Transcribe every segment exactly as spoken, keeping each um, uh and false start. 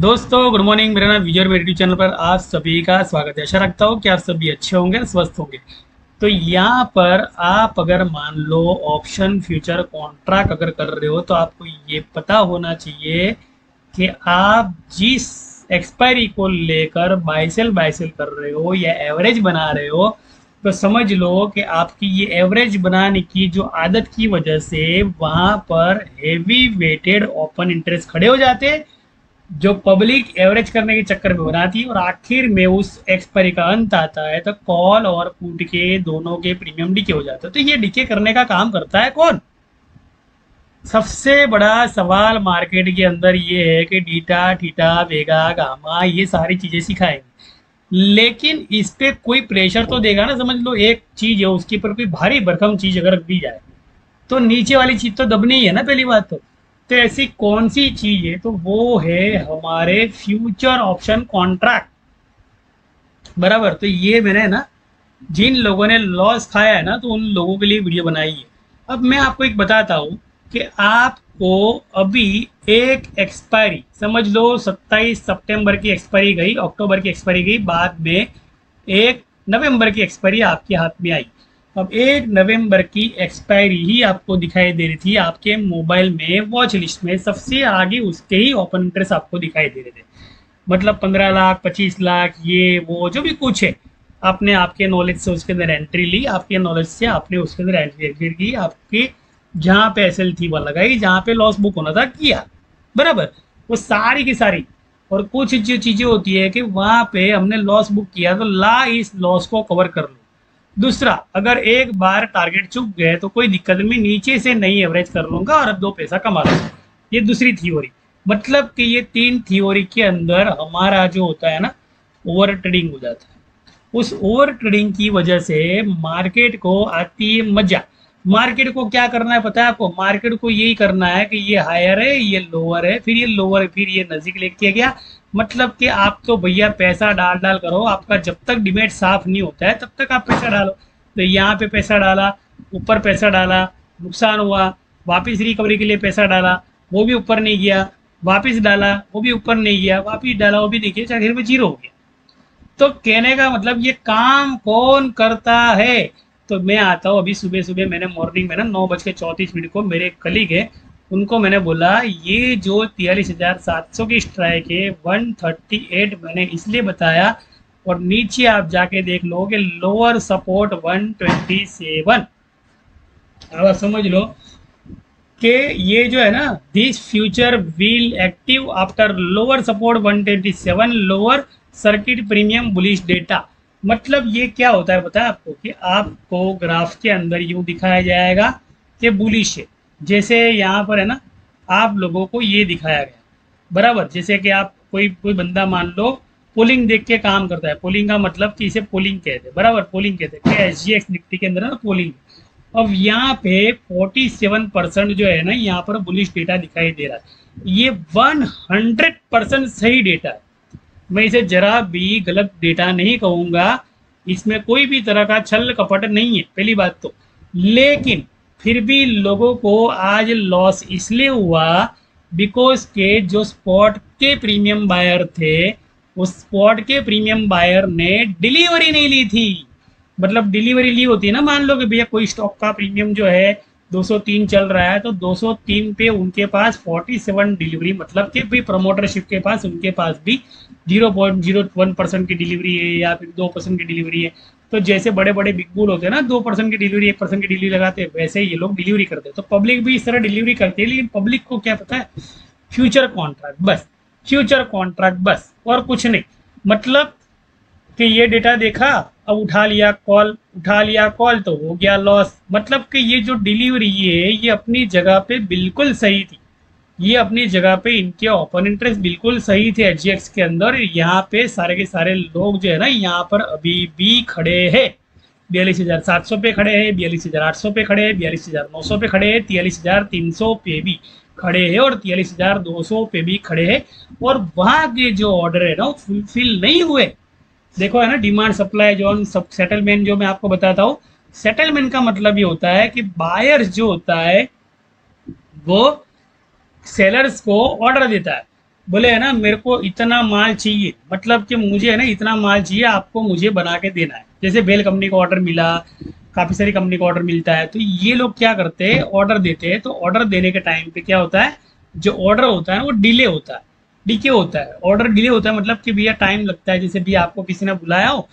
दोस्तों good morning. मेरा नाम विजय और मेरे यूट्यूब चैनल पर आप सभी का स्वागत है। आशा रखता हूँ कि आप सभी अच्छे होंगे, स्वस्थ होंगे। तो यहाँ पर आप अगर मान लो ऑप्शन फ्यूचर कॉन्ट्रैक्ट अगर कर रहे हो तो आपको ये पता होना चाहिए कि आप जिस एक्सपायरी को लेकर बाय सेल बाय सेल कर रहे हो या एवरेज बना रहे हो तो समझ लो कि आपकी ये एवरेज बनाने की जो आदत की वजह से वहाँ पर हेवी वेटेड ओपन इंटरेस्ट खड़े हो जाते हैं जो पब्लिक एवरेज करने के चक्कर में बनाती है और आखिर में उस एक्सपायरी का अंत आता है तो कॉल और पुट के दोनों के प्रीमियम डीके हो जाते हैं। तो ये डीके करने का काम करता है कौन? सबसे बड़ा सवाल मार्केट के अंदर ये है कि डीटा थीटा वेगा गामा ये सारी चीज़ें सिखाएंगे लेकिन इस पर कोई प्रेशर तो देगा ना। समझ लो एक चीज़ है उसके ऊपर कोई भारी भरकम चीज़ अगर दी जाए तो नीचे वाली चीज़ तो दबनी ही है ना पहली बात। तो तो ऐसी कौन सी चीज है? तो वो है हमारे फ्यूचर ऑप्शन कॉन्ट्रैक्ट, बराबर। तो ये मैंने ना जिन लोगों ने लॉस खाया है ना तो उन लोगों के लिए वीडियो बनाई है। अब मैं आपको एक बताता हूँ कि आपको अभी एक एक्सपायरी समझ लो सत्ताईस सितंबर की एक्सपायरी गई, अक्टूबर की एक्सपायरी गई, बाद में एक नवंबर की एक्सपायरी आपके हाथ में आई। अब एक नवंबर की एक्सपायरी ही आपको दिखाई दे रही थी आपके मोबाइल में वॉच लिस्ट में, सबसे आगे उसके ही ओपन इंटरेस्ट आपको दिखाई दे रहे थे। मतलब पंद्रह लाख, पच्चीस लाख, ये वो जो भी कुछ है आपने आपके नॉलेज से उसके अंदर एंट्री ली, आपके नॉलेज से आपने उसके अंदर एंट्री की, आपकी जहाँ पे एस एल थी वह लगाई, जहाँ पे लॉस बुक होना था किया, बराबर। वो सारी की सारी और कुछ जो चीज़ें होती है कि वहाँ पर हमने लॉस बुक किया तो ला इस लॉस को कवर कर लो। दूसरा, अगर एक बार टारगेट चुक गए तो कोई दिक्कत नहीं, नीचे से नई एवरेज कर लूँगा और अब दो पैसा कमा लूँगा। ये दूसरी थ्योरी। मतलब कि ये तीन थ्योरी के अंदर हमारा जो होता है ना ओवर ट्रेडिंग हो जाता है। उस ओवर ट्रेडिंग की वजह से मार्केट को आती है मजा। मार्केट को क्या करना है पता है आपको? मार्केट को यही करना है कि ये हायर है, ये लोअर है, फिर ये लोअर है, फिर ये नज़दीक लेके गया। मतलब कि आप तो भैया पैसा डाल डाल करो, आपका जब तक डिमेट साफ नहीं होता है तब तक आप पैसा डालो। तो यहाँ पे पैसा डाला, ऊपर पैसा डाला, नुकसान हुआ, वापस रिकवरी के लिए पैसा डाला, वो भी ऊपर नहीं गया, वापस डाला, वो भी ऊपर नहीं गया, वापस डाला, वो भी नहीं गया, आखिर में जीरो हो गया। तो कहने का मतलब ये काम कौन करता है? तो मैं आता हूँ अभी सुबह सुबह मैंने मॉर्निंग में ना नौ बज के चौंतीस मिनट को मेरे कलीग है उनको मैंने बोला ये जो तियालीस हजार सात सौ की स्ट्राइक है एक सौ अड़तीस मैंने इसलिए बताया और नीचे आप जाके देख लो कि लोअर सपोर्ट एक सौ सत्ताईस। अब आप समझ लो कि ये जो है ना this future will active after lower support एक सौ सत्ताईस lower circuit premium bullish data. मतलब ये क्या होता है पता है आपको कि आपको ग्राफ के अंदर यूँ दिखाया जाएगा कि बुलिश है, जैसे यहाँ पर है ना आप लोगों को ये दिखाया गया, बराबर। जैसे कि आप कोई कोई बंदा मान लो पोलिंग देख के काम करता है। पोलिंग का मतलब कि इसे पोलिंग कहते हैं, बराबर, पोलिंग कहते हैं। एस जी एक्स निफ्टी के अंदर है ना पोलिंग। अब यहाँ पे सैंतालीस परसेंट जो है ना यहाँ पर बुलिश डेटा दिखाई दे रहा है। ये सौ परसेंट सही डेटा है, मैं इसे जरा भी गलत डेटा नहीं कहूँगा, इसमें कोई भी तरह का छल कपट नहीं है पहली बात तो। लेकिन फिर भी लोगों को आज लॉस इसलिए हुआ बिकॉज के जो स्पॉट के प्रीमियम बायर थे उस स्पॉट के प्रीमियम बायर ने डिलीवरी नहीं ली थी। मतलब डिलीवरी ली होती है ना, मान लो कि भैया कोई स्टॉक का प्रीमियम जो है दो सौ तीन चल रहा है तो दो सौ तीन पे उनके पास सैंतालीस डिलीवरी, मतलब कि भाई प्रमोटरशिप के पास उनके पास भी zero point zero one percent की डिलीवरी है या फिर दो परसेंट की डिलीवरी है। तो जैसे बड़े बड़े बिग बुल होते हैं ना दो परसेंट की डिलीवरी एक परसेंट की डिलीवरी लगाते हैं, वैसे ये लोग डिलीवरी करते हैं। तो पब्लिक भी इस तरह डिलीवरी करती है, लेकिन पब्लिक को क्या पता है? फ्यूचर कॉन्ट्रैक्ट बस, फ्यूचर कॉन्ट्रैक्ट बस और कुछ नहीं। मतलब कि ये डेटा देखा, अब उठा लिया कॉल, उठा लिया कॉल तो हो गया लॉस। मतलब कि ये जो डिलीवरी है ये अपनी जगह पे बिल्कुल सही थी, ये अपनी जगह पे इनके ओपन इंटरेस्ट बिल्कुल सही थे एच जी एक्स के अंदर। यहाँ पे सारे के सारे लोग जो है ना यहाँ पर अभी भी खड़े हैं, बयालीस हज़ार सात सौ पे खड़े हैं, बयालीस हज़ार आठ सौ पे खड़े हैं, बयालीस हज़ार नौ सौ पे खड़े हैं, तियालीस हज़ार तीन सौ पे भी खड़े हैं और तियालीस हज़ार दो सौ पे भी खड़े हैं। और वहाँ के जो ऑर्डर है ना वो फुलफिल नहीं हुए। देखो है ना डिमांड सप्लाई जो सब सेटलमेंट जो मैं आपको बताता हूँ, सेटलमेंट का मतलब ये होता है कि बायर्स जो होता है वो सेलर्स को ऑर्डर देता है बोले है ना मेरे को इतना माल चाहिए, मतलब कि मुझे है ना इतना माल चाहिए, आपको मुझे बना के देना है। जैसे बेल कंपनी का ऑर्डर मिला, काफ़ी सारी कंपनी का ऑर्डर मिलता है, तो ये लोग क्या करते हैं ऑर्डर देते हैं। तो ऑर्डर देने के टाइम पे क्या होता है, जो ऑर्डर होता है वो डिले होता है, डीके होता है, ऑर्डर डिले होता है, मतलब कि भैया टाइम लगता है। जैसे भैया आपको किसी ने बुलाया हो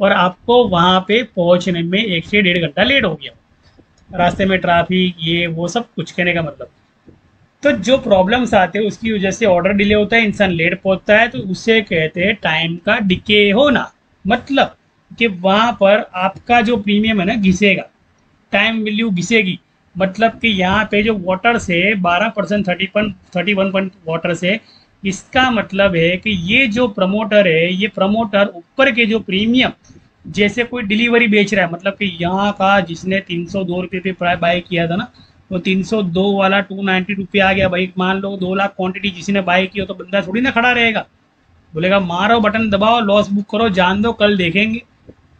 और आपको वहाँ पे पहुँचने में एक से डेढ़ घंटा लेट हो गया हो, रास्ते में ट्रैफिक ये वो सब कुछ, कहने का मतलब तो जो प्रॉब्लम्स आते हैं उसकी वजह से ऑर्डर डिले होता है, इंसान लेट पहुँचता है, तो उसे कहते हैं टाइम का डिके होना। मतलब कि वहाँ पर आपका जो प्रीमियम है ना घिसेगा, टाइम वैल्यू घिसेगी। मतलब कि यहाँ पे जो वाटर से बारह percent thirty point thirty one point water से, इसका मतलब है कि ये जो प्रमोटर है ये प्रमोटर ऊपर के जो प्रीमियम, जैसे कोई डिलीवरी बेच रहा है, मतलब कि यहाँ का जिसने तीन सौ दो रुपये पे बाय किया था ना, वो तीन सौ दो वाला टू नाइन्टी रुपये आ गया भाई। मान लो दो लाख क्वान्टिटी जिसने बाय की हो, तो बंदा थोड़ी ना खड़ा रहेगा, बोलेगा मारो बटन दबाओ लॉस बुक करो जान दो कल देखेंगे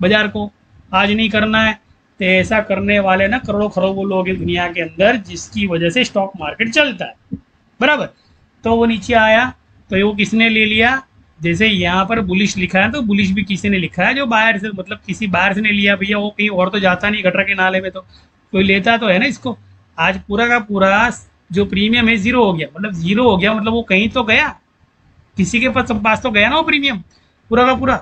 बाजार को, आज नहीं करना है। तो ऐसा करने वाले ना करोड़ों खरबों लोग हैं दुनिया के अंदर, जिसकी वजह से स्टॉक मार्केट चलता है, बराबर। तो वो नीचे आया तो वो किसने ले लिया, जैसे यहाँ पर बुलिश लिखा है तो बुलिश भी किसी ने लिखा है, जो बाहर से, मतलब किसी बाहर से ने लिया भैया, वो कहीं और तो जाता नहीं गटर के नाले में, तो कोई लेता तो है ना इसको। आज पूरा का पूरा जो प्रीमियम है जीरो हो गया, मतलब जीरो हो गया, मतलब वो कहीं तो गया, किसी के पास पास तो गया ना वो प्रीमियम पूरा का पूरा।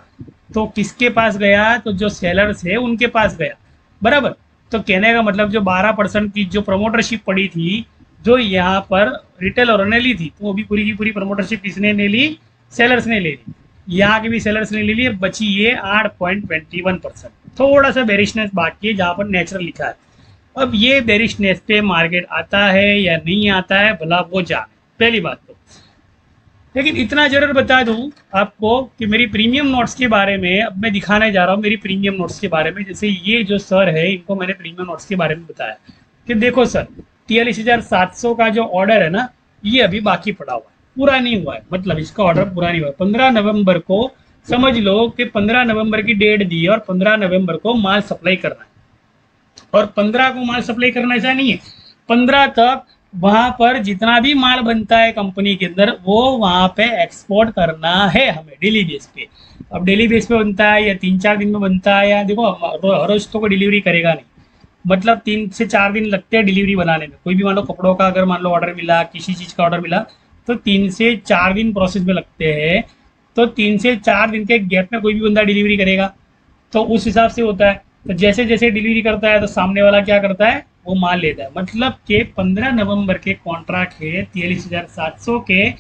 तो किसके पास गया, तो जो सेलर्स है उनके पास गया, बराबर। तो कहने का मतलब जो बारह परसेंट की जो प्रमोटरशिप पड़ी थी, जो यहाँ पर रिटेलरों ने ली थी, तो वो भी पूरी की पूरी प्रमोटरशिप किसने ने ली, सेलर्स ने ले ली। यहाँ के भी सेलर्स ने ले लिए, बची ये आठ पॉइंट दो एक परसेंट। थोड़ा सा बेरिशनेस बाकी है जहाँ पर नेचुरल लिखा है। अब ये बेरिशनेस पे मार्केट आता है या नहीं आता है भला वो जाने, पहली बात तो। लेकिन इतना जरूर बता दूं आपको कि मेरी प्रीमियम नोट्स के बारे में अब मैं दिखाने जा रहा हूं। मेरी प्रीमियम नोट्स के बारे में, जैसे ये जो सर है इनको मैंने प्रीमियम नोट्स के बारे में बताया कि देखो सर तियालीस हजार सात सौ का जो ऑर्डर है ना ये अभी बाकी पड़ा हुआ है, पूरा नहीं हुआ है, मतलब इसका ऑर्डर पूरा नहीं हुआ है। पंद्रह नवम्बर को समझ लो कि पंद्रह नवम्बर की डेट दी है और पंद्रह नवम्बर को माल सप्लाई करना है, और पंद्रह को माल सप्लाई करना ऐसा नहीं है, पंद्रह तक वहाँ पर जितना भी माल बनता है कंपनी के अंदर वो वहाँ पे एक्सपोर्ट करना है हमें डेली बेस पे। अब डेली बेस पे बनता है या तीन चार दिन में बनता है, या देखो हर रोज तो कोई डिलीवरी करेगा नहीं, मतलब तीन से चार दिन लगते हैं डिलीवरी बनाने में। कोई भी मान लो कपड़ों का अगर मान लो ऑर्डर मिला, किसी चीज़ का ऑर्डर मिला, तो तीन से चार दिन प्रोसेस में लगते हैं। तो तीन से चार दिन के गैप में कोई भी बंदा डिलीवरी करेगा, तो उस हिसाब से होता है। तो जैसे जैसे डिलीवरी करता है तो सामने वाला क्या करता है, वो मान लेता है। मतलब के पंद्रह नवंबर के कॉन्ट्रैक्ट है तियालीस हजार सात सौ के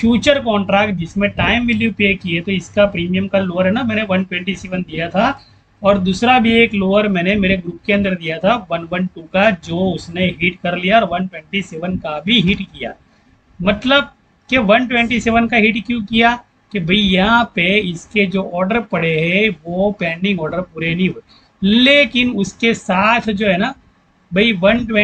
फ्यूचर कॉन्ट्रैक्ट जिसमें टाइम वैल्यू पे किए, तो इसका प्रीमियम का लोअर है ना मैंने एक सौ सत्ताईस दिया था, और दूसरा भी एक लोअर मैंने मेरे ग्रुप के अंदर दिया था एक सौ बारह का, जो उसने हिट कर लिया, और एक सौ सत्ताईस का भी हिट किया। मतलब कि एक सौ सत्ताईस का हिट क्यों किया कि भाई यहाँ पे इसके जो ऑर्डर पड़े हैं वो पेंडिंग ऑर्डर पूरे नहीं हुए, लेकिन उसके साथ जो है ना भाई एक सौ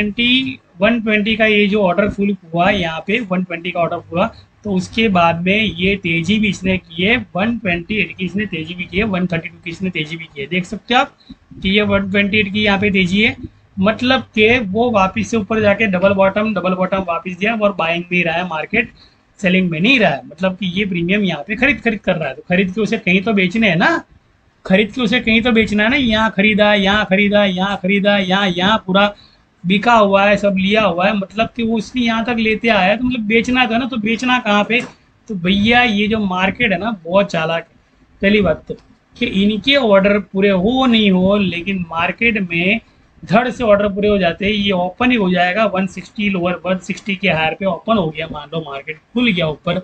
बीस का ये जो ऑर्डर फुल हुआ, यहाँ पे एक सौ बीस का ऑर्डर हुआ, तो उसके बाद में ये तेजी भी इसने किए एक सौ अट्ठाईस की, इसने तेजी भी किए एक सौ बत्तीस की, इसने तेजी भी किए। देख सकते हो आप कि ये एक सौ अट्ठाईस की यहाँ पे तेजी है, मतलब कि वो वापस से ऊपर जाके डबल बॉटम डबल बॉटम वापस दिया, और बाइंग में ही रहा है मार्केट, सेलिंग में नहीं रहा है। मतलब कि ये प्रीमियम यहाँ पे खरीद खरीद कर रहा है, तो खरीद के उसे कहीं तो बेचने है ना, खरीद के उसे कहीं तो बेचना है ना। यहाँ खरीदा, यहाँ खरीदा, यहाँ खरीदा, यहाँ यहाँ पूरा बिका हुआ है, सब लिया हुआ है, मतलब कि वो उसने यहाँ तक लेते आया है, तो मतलब बेचना था ना, तो बेचना कहाँ पे। तो भैया ये जो मार्केट है ना बहुत चालाक है। पहली बात तो कि इनके ऑर्डर पूरे हो नहीं हो, लेकिन मार्केट में धड़ से ऑर्डर पूरे हो जाते हैं। ये ओपन ही हो जाएगा एक सौ साठ लोअर, एक सौ साठ के हायर पे ओपन हो गया, मान लो मार्केट खुल गया ऊपर,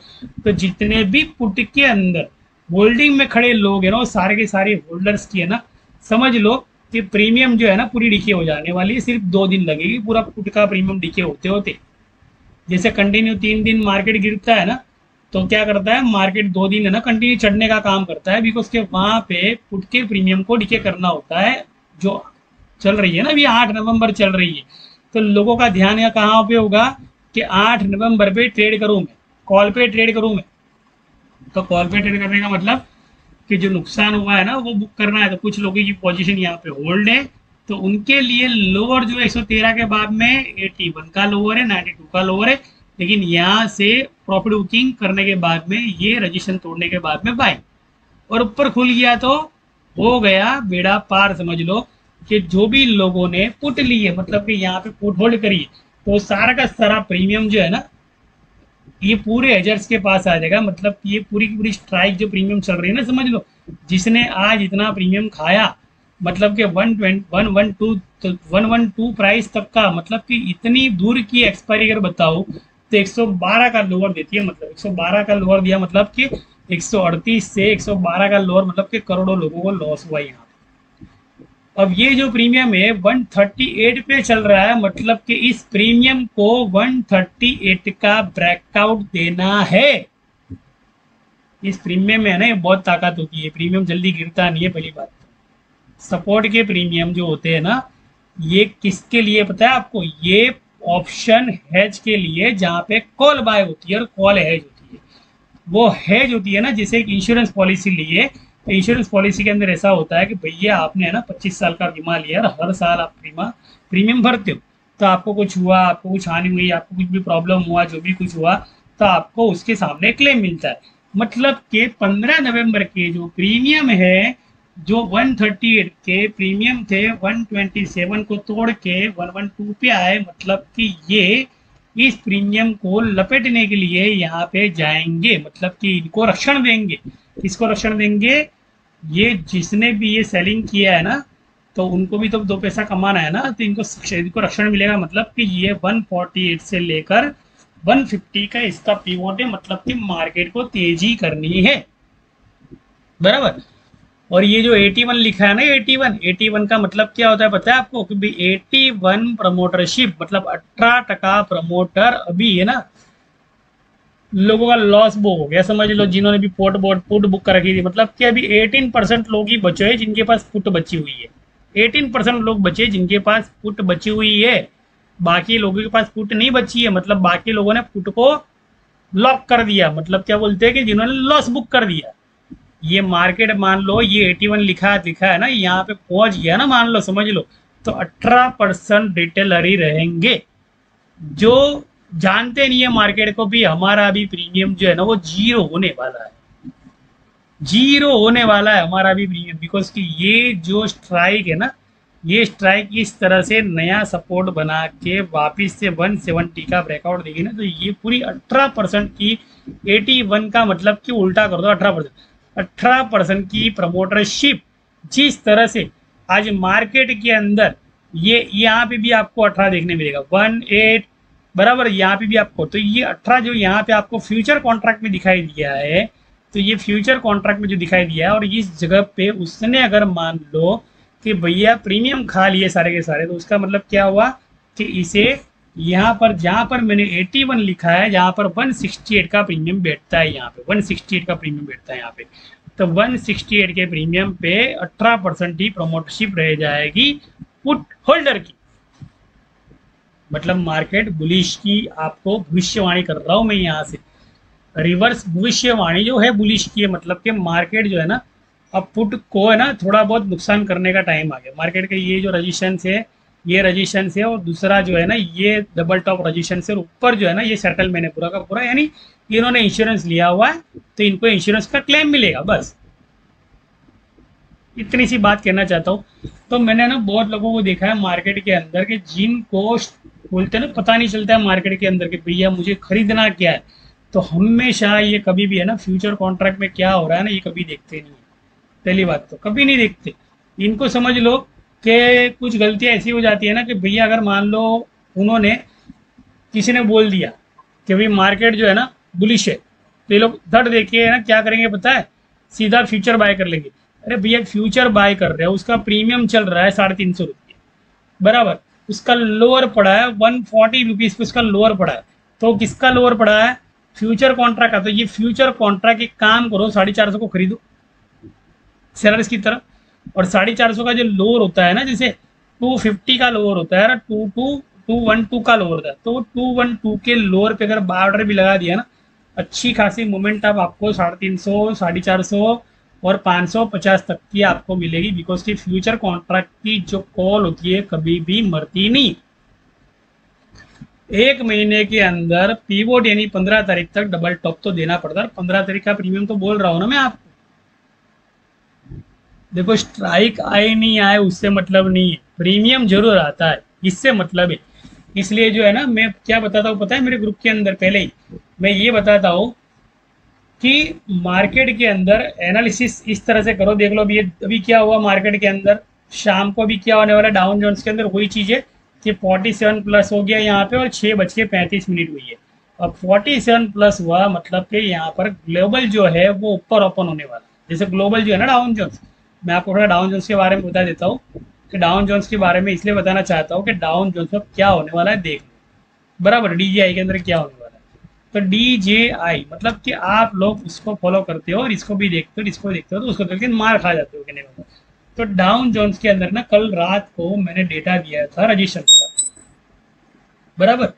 तो जितने भी पुट के अंदर होल्डिंग में खड़े लोग हैं ना, सारे के सारे होल्डर्स की है ना, समझ लो कि प्रीमियम जो है ना पूरी डिके हो जाने वाली है। सिर्फ दो दिन लगेगी पूरा पुट का प्रीमियम डिके होते होते। जैसे कंटिन्यू तीन दिन मार्केट गिरता है ना, तो क्या करता है मार्केट दो दिन है ना कंटिन्यू चढ़ने का काम करता है, बिकॉज के वहाँ पे पुट के प्रीमियम को डिके करना होता है। जो चल रही है ना अभी आठ नवम्बर चल रही है, तो लोगों का ध्यान यहाँ कहाँ पे होगा कि आठ नवम्बर पे ट्रेड करूँ मैं, कॉल पे ट्रेड करूँ मैं। तो कॉल पे ट्रेड करने का मतलब कि जो नुकसान हुआ है ना वो बुक करना है। तो कुछ लोगों की पोजीशन यहाँ पे होल्ड है, तो उनके लिए लोअर जो एक सौ तेरह के बाद में इक्यासी का लोअर है, बानवे का लोअर है, लेकिन यहाँ से प्रॉफिट बुकिंग करने के बाद में ये रजिस्ट्रेशन तोड़ने के बाद में बाई और ऊपर खुल गया तो हो गया बेड़ा पार। समझ लो कि जो भी लोगों ने पुट ली है, मतलब कि यहाँ पे पुट होल्ड करी है, तो सारा का सारा प्रीमियम जो है ना ये पूरे हेजर्स के पास आ जाएगा। मतलब ये पूरी की पूरी स्ट्राइक जो प्रीमियम चल रही है ना, समझ लो जिसने आज इतना प्रीमियम खाया, मतलब कि one twenty one one two one one two price तक का, मतलब कि इतनी दूर की एक्सपायरी अगर बताओ तो एक सौ बारह का लोअर देती है। मतलब एक सौ बारह का लोअर दिया, मतलब कि एक सौ अड़तीस से एक सौ बारह का लोअर, मतलब कि करोड़ों लोगों को लॉस हुआ यहाँ। अब ये जो प्रीमियम है एक सौ अड़तीस पे चल रहा है, मतलब कि इस प्रीमियम को एक सौ अड़तीस का ब्रेकआउट देना है। इस प्रीमियम में है ना, ये बहुत ताकत होती है, प्रीमियम जल्दी गिरता नहीं है। पहली बात, सपोर्ट के प्रीमियम जो होते हैं ना, ये किसके लिए पता है आपको? ये ऑप्शन हेज के लिए, जहाँ पे कॉल बाय होती है और कॉल हेज होती है। वो हेज होती है ना, जैसे एक इंश्योरेंस पॉलिसी लिए, इंश्योरेंस पॉलिसी के अंदर ऐसा होता है कि भैया आपने है ना पच्चीस साल का बीमा लिया और हर साल आप बीमा प्रीमियम भरते हो, तो आपको कुछ हुआ, आपको कुछ हानि हुई, आपको कुछ भी प्रॉब्लम हुआ, जो भी कुछ हुआ, तो आपको उसके सामने क्लेम मिलता है। मतलब कि पंद्रह नवम्बर के जो प्रीमियम है, जो एक सौ अड़तीस के प्रीमियम थे, एक सौ सत्ताईस को तोड़ के एक सौ बारह पे आए, मतलब कि ये इस प्रीमियम को लपेटने के लिए यहाँ पे जाएंगे, मतलब कि इनको रक्षण देंगे। किसको रक्षण देंगे? ये जिसने भी ये सेलिंग किया है ना, तो उनको भी तो दो पैसा कमाना है ना, तो इनको इनको रक्षण मिलेगा। मतलब कि ये एक सौ अड़तालीस से लेकर एक सौ पचास का इसका पिवोट है, मतलब कि मार्केट को तेजी करनी है, बराबर। और ये जो इक्यासी लिखा है ना, इक्यासी, इक्यासी का मतलब क्या होता है पता है आपको? कि इक्यासी प्रमोटरशिप, मतलब अठारह टका प्रमोटर अभी है ना लोगों का लॉस बुक हो गया, समझ लो जिन्होंने भी पोर्ट बोर्ड पुट बुक कर रखी थी। मतलब कि अभी अठारह परसेंट लोग ही बचे हैं जिनके पास पुट बची हुई है। अठारह परसेंट लोग बचे जिनके पास पुट बची हुई है, बाकी लोगों के पास पुट नहीं बची है। मतलब बाकी लोगों ने पुट को लॉक कर दिया, मतलब क्या बोलते हैं कि जिन्होंने लॉस बुक कर दिया। ये मार्केट मान लो ये इक्यासी लिखा दिखा है ना, यहाँ पे पहुंच गया ना, मान लो समझ लो, तो अठारह परसेंट रिटेलर ही रहेंगे जो जानते नहीं है मार्केट को भी। हमारा भी प्रीमियम जो है ना वो जीरो होने वाला है, जीरो होने वाला है हमारा भी प्रीमियम, बिकॉज कि ये जो स्ट्राइक है ना, ये स्ट्राइक इस तरह से नया सपोर्ट बना के वापिस से एक सौ सत्तर का ब्रेकआउट देगी ना, तो ये पूरी अठारह परसेंट की इक्यासी का मतलब कि उल्टा कर दो, अठारह परसेंट अठारह परसेंट की प्रमोटरशिप। जिस तरह से आज मार्केट के अंदर ये यहाँ पे भी आपको अठारह देखने मिलेगा, वन एट बराबर, यहाँ पे भी आपको, तो ये अठारह जो यहाँ पे आपको फ्यूचर कॉन्ट्रैक्ट में दिखाई दिया है, तो ये फ्यूचर कॉन्ट्रैक्ट में जो दिखाई दिया है, और इस जगह पे उसने अगर मान लो कि भैया प्रीमियम खा लिए सारे के सारे, तो उसका मतलब क्या हुआ कि इसे यहाँ पर, जहाँ पर मैंने इक्यासी लिखा है, जहाँ पर एक सौ अड़सठ का प्रीमियम बैठता है, यहाँ पे एक सौ अड़सठ का प्रीमियम बैठता है यहाँ पे, तो एक सौ अड़सठ के प्रीमियम पे अठारह परसेंट ही प्रमोटरशिप रह जाएगी पुट होल्डर की। मतलब मार्केट बुलिश की आपको भविष्यवाणी कर रहा हूँ मैं, यहाँ से रिवर्स भविष्यवाणी जो है बुलिश की है, मतलब कि मार्केट जो है ना अब पुट को है ना थोड़ा बहुत नुकसान करने का टाइम आ गया। मार्केट के ये जो रजिस्ट्रेशन है, ये रजिस्ट्रेशन से, और दूसरा जो है ना ये डबल टॉप रजिस्ट्रेशन से, ऊपर जो है ना ये सेटलमेंट है पूरा का पूरा, यानी इन्होंने इंश्योरेंस लिया हुआ है तो इनको इंश्योरेंस का क्लेम मिलेगा। बस इतनी सी बात कहना चाहता हूँ। तो मैंने ना बहुत लोगों को देखा है मार्केट के अंदर के जिनको बोलते ना पता नहीं चलता है मार्केट के अंदर के भैया मुझे खरीदना क्या है, तो हमेशा ये कभी भी है ना फ्यूचर कॉन्ट्रैक्ट में क्या हो रहा है ना ये कभी देखते नहीं है। पहली बात तो कभी नहीं देखते, इनको समझ लो कि कुछ गलतियां ऐसी हो जाती है ना कि भैया अगर मान लो उन्होंने किसी ने बोल दिया कि भाई मार्केट जो है ना बुलिश है, तो ये लोग धड़ देखिए ना क्या करेंगे पता है, सीधा फ्यूचर बाय कर लेंगे। अरे भैया फ्यूचर बाय कर रहे हो, उसका प्रीमियम चल रहा है साढ़े तीन सौ रुपये बराबर, उसका लोअर पड़ा है वन फोर्टी रुपीज़ पे, उसका लोअर पड़ा है, तो किसका लोअर पड़ा है? फ्यूचर कॉन्ट्रैक्ट का। तो ये फ्यूचर कॉन्ट्रैक्ट एक काम करो साढ़े चार सौ को खरीदो सेलर्स की तरफ, और साढ़े चार सौ का जो लोअर होता है ना, जैसे टू फिफ्टी का लोअर होता है ना, two two two one two का लोअर होता है, तो टू वन टू के लोअर पे अगर बाय ऑर्डर भी लगा दिया ना, अच्छी खासी मूवमेंट आप आपको साढ़े तीन सौ साढ़े चार सौ और पाँच सौ पचास तक की आपको मिलेगी, बिकॉज की फ्यूचर कॉन्ट्रैक्ट की जो कॉल होती है कभी भी मरती नहीं। एक महीने के अंदर पीवोट यानी पंद्रह तारीख तक डबल टॉप तो देना पड़ता है। पंद्रह तारीख का प्रीमियम तो बोल रहा हूं ना मैं आपको। देखो स्ट्राइक आए नहीं आए उससे मतलब नहीं है, प्रीमियम जरूर आता है इससे मतलब है। इसलिए जो है ना मैं क्या बताता हूँ पता है, मेरे ग्रुप के अंदर पहले ही मैं ये बताता हूँ कि मार्केट के अंदर एनालिसिस इस तरह से करो। देख लो अभी अभी क्या हुआ मार्केट के अंदर, शाम को भी क्या होने वाला डाउन जोन्स के अंदर, वही चीज़ है कि सैंतालीस प्लस हो गया यहाँ पे और छः बज के पैंतीस मिनट हुई है। अब सैंतालीस प्लस हुआ मतलब कि यहाँ पर ग्लोबल जो है वो ऊपर ओपन होने वाला है। जैसे ग्लोबल जो है ना डाउन जोन्स, मैं आपको थोड़ा डाउन जोन्स के बारे में बता देता हूँ कि डाउन जोन्स के बारे में इसलिए बताना चाहता हूँ कि डाउन जोन्स में क्या होने वाला है। देख बराबर डी जे आई के अंदर क्या होने वाला है, तो डी जे आई मतलब कि आप लोग उसको फॉलो करते हो और इसको भी देखते हो, इसको देखते हो तो उसको करके मार खा जाते हो कहने वाला। तो डाउन जोन्स के अंदर ना कल रात को मैंने डेटा दिया था रजिस्ट्रेशन का, बराबर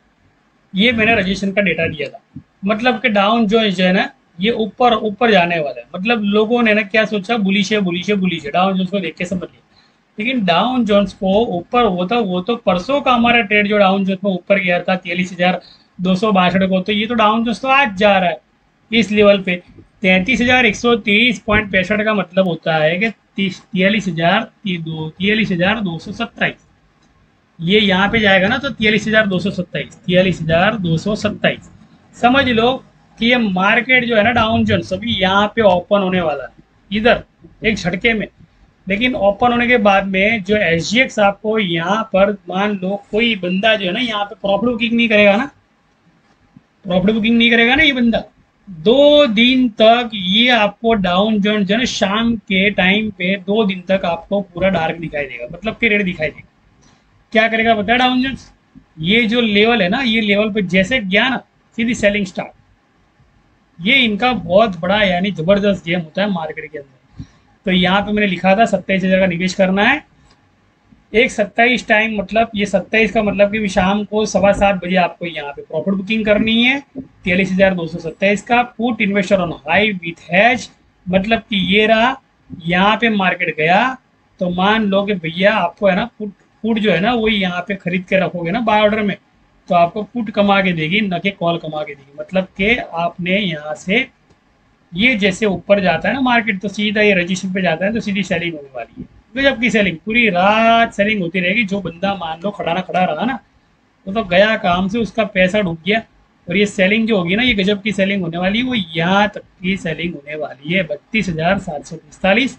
ये मैंने रजिस्ट्रेशन का डेटा दिया था। मतलब कि डाउन जोन्स जो है ना ये ऊपर ऊपर जाने वाला है। मतलब लोगों ने ना क्या सोचा, बुलिश है बुलिश है बुलिश है, डाउन जोन्स को देख के समझ लिया। लेकिन डाउन जोन्स को ऊपर वो था, वो तो परसों का हमारा ट्रेड जो डाउन जोन्स में ऊपर गया था तेईस हजार दो सौ बासठ को, तो ये तो डाउन जोन्स तो आज जा रहा है इस लेवल पे तैंतीस हजार एक सौ तेईस पॉइंट पैंसठ का मतलब होता है कि तीस तियालीस हजार तियालीस हजार दो सौ सत्ताईस ये यहाँ पे जाएगा ना, तो तियालीस हजार दो सौ सत्ताईस तियालीस हजार दो सौ सत्ताईस समझ लो कि ये मार्केट जो है ना डाउन जोन्स अभी यहाँ पे ओपन होने वाला है इधर एक झटके में। लेकिन ओपन होने के बाद में जो एस जी एक्स आपको यहाँ पर मान लो कोई बंदा जो है ना यहाँ पे प्रॉफिट बुकिंग नहीं करेगा ना, प्रॉफिट बुकिंग नहीं करेगा ना ये बंदा, दो दिन तक ये आपको डाउन जोन जो है ना शाम के टाइम पे दो दिन तक आपको पूरा डार्क दिखाई देगा, मतलब कि रेड दिखाई देगा। क्या करेगा पता है डाउन जोन, ये जो लेवल है ना ये लेवल पे जैसे गया ना सीधी सेलिंग स्टार्ट। ये इनका बहुत बड़ा यानी जबरदस्त गेम होता है मार्केट के अंदर। तो यहाँ पे मैंने लिखा था सत्ताईस हजार का निवेश करना है एक सत्ताईस टाइम, मतलब ये सत्ताईस का मतलब कि शाम को सवा सात बजे आपको यहाँ पे प्रॉफिट बुकिंग करनी है तेईस हजार दो सौ सत्ताईस का। Put investor on high with hedge मतलब कि ये रहा, यहाँ पे मार्केट गया तो मान लो कि भैया आपको है ना पुट पुट जो है ना वही यहाँ पे खरीद के रखोगे ना बाय ऑर्डर में, तो आपको पुट कमा के देगी न कि कॉल कमा के देगी। मतलब कि आपने यहाँ से ये जैसे ऊपर जाता है ना मार्केट तो सीधा ये रजिस्ट्रेशन पे जाता है, तो सीधी सेलिंग होने वाली है। तो जबकि सेलिंग पूरी रात सेलिंग होती रहेगी। जो बंदा मान लो खड़ा ना खड़ा रहा ना वो तो गया काम से, उसका पैसा डूब गया। और ये सेलिंग जो होगी ना ये गजब की सेलिंग होने वाली है, वो यहाँ तक की सेलिंग होने वाली है बत्तीस हजार सात सौ पिस्तालीस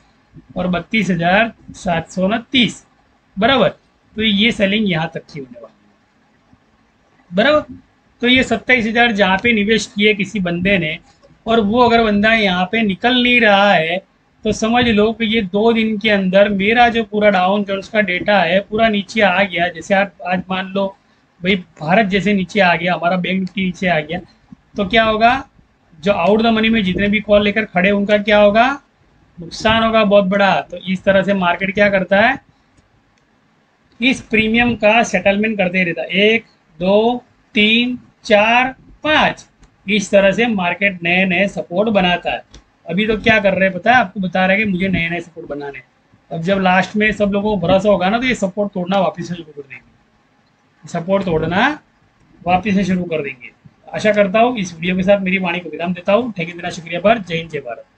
और बत्तीस हजार सात सौ उनतीस बराबर। तो ये सेलिंग यहाँ तक की होने वाली बराबर। तो ये सत्ताईस हजार जहाँ पे निवेश किए किसी बंदे ने और वो अगर बंदा यहाँ पे निकल नहीं रहा है तो समझ लो कि ये दो दिन के अंदर मेरा जो पूरा डाउन जोन्स का डेटा है पूरा नीचे आ गया। जैसे आप आज मान लो भाई भारत जैसे नीचे आ गया, हमारा बैंक निफ्टी नीचे आ गया, तो क्या होगा जो आउट द मनी में जितने भी कॉल लेकर खड़े उनका क्या होगा, नुकसान होगा बहुत बड़ा। तो इस तरह से मार्केट क्या करता है, इस प्रीमियम का सेटलमेंट करते रहता है। एक दो तीन चार पाँच इस तरह से मार्केट नए नए सपोर्ट बनाता है। अभी तो क्या कर रहे हैं पता है, आपको बता रहा है कि मुझे नए नए सपोर्ट बनाने। अब जब लास्ट में सब लोगों को भरोसा होगा ना तो ये सपोर्ट तोड़ना वापस से शुरू कर देंगे, सपोर्ट तोड़ना वापस से शुरू कर देंगे। आशा करता हूँ इस वीडियो के साथ मेरी वाणी को विराम देता हूँ। थैंक यू, मेरा शुक्रिया, बार जय हिंद जय भारत।